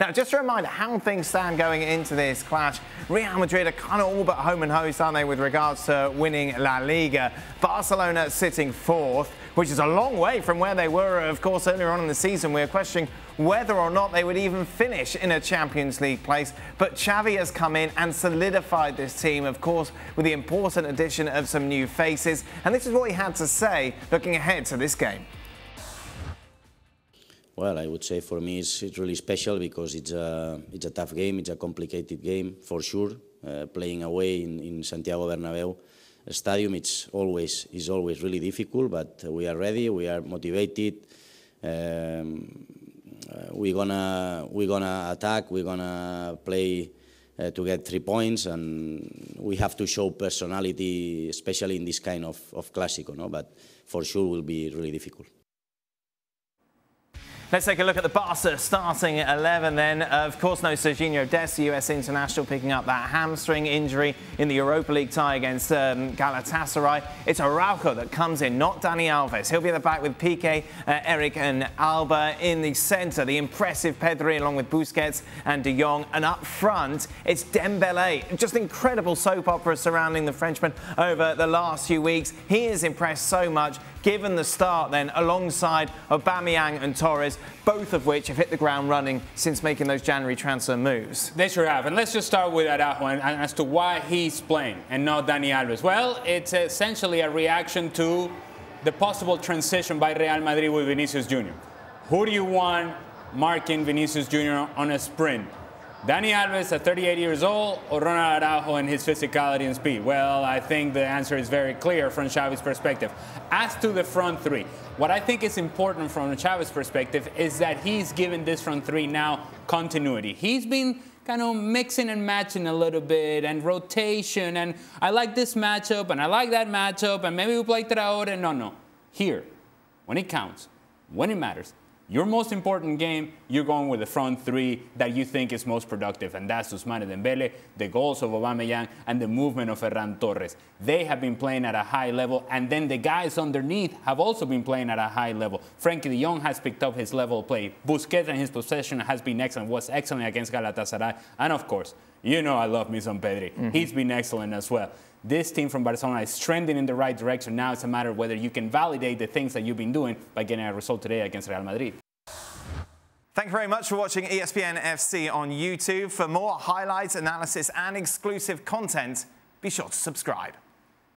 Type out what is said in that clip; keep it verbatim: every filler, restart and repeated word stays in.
Now, just a reminder how things stand going into this clash. Real Madrid are kind of all but home and host, aren't they, with regards to winning La Liga. Barcelona sitting fourth, which is a long way from where they were, of course, earlier on in the season. We were questioning whether or not they would even finish in a Champions League place. But Xavi has come in and solidified this team, of course, with the important addition of some new faces. And this is what he had to say looking ahead to this game. Well, I would say for me it's, it's really special because it's a, it's a tough game, it's a complicated game for sure. Uh, playing away in, in Santiago Bernabéu Stadium, it's always, it's always really difficult, but we are ready, we are motivated. Um, we're gonna, we're gonna attack, we're gonna play uh, to get three points, and we have to show personality, especially in this kind of, of Clasico, no? But for sure will be really difficult. Let's take a look at the Barca starting eleven then. Of course, no Sergiño Dest, the U S international, picking up that hamstring injury in the Europa League tie against um, Galatasaray. It's Araujo that comes in, not Dani Alves. He'll be at the back with Pique, uh, Eric and Alba. In the centre, the impressive Pedri along with Busquets and De Jong. And up front, it's Dembele. Just incredible soap opera surrounding the Frenchman over the last few weeks. He has impressed so much, given the start then, alongside Aubameyang and Torres, both of which have hit the ground running since making those January transfer moves. They sure have. And let's just start with Araujo and, and as to why he's playing and not Dani Alves. Well, it's essentially a reaction to the possible transition by Real Madrid with Vinicius Junior Who do you want marking Vinicius Junior on a sprint? Dani Alves at thirty-eight years old, or Ronald Araujo and his physicality and speed? Well, I think the answer is very clear from Xavi's perspective. As to the front three, what I think is important from Xavi's perspective is that he's given this front three now continuity. He's been kind of mixing and matching a little bit, and rotation, and I like this matchup, and I like that matchup, and maybe we play Traore. No, no. Here, when it counts, when it matters, your most important game, you're going with the front three that you think is most productive, and that's Usmane Dembele, the goals of Aubameyang, and the movement of Ferran Torres. They have been playing at a high level, and then the guys underneath have also been playing at a high level. Frankie de Jong has picked up his level of play. Busquets and his possession has been excellent, was excellent against Galatasaray, and of course, you know I love me some Pedri. Mm-hmm. He's been excellent as well. This team from Barcelona is trending in the right direction. Now it's a matter of whether you can validate the things that you've been doing by getting a result today against Real Madrid. Thank you very much for watching E S P N F C on YouTube. For more highlights, analysis and exclusive content, be sure to subscribe.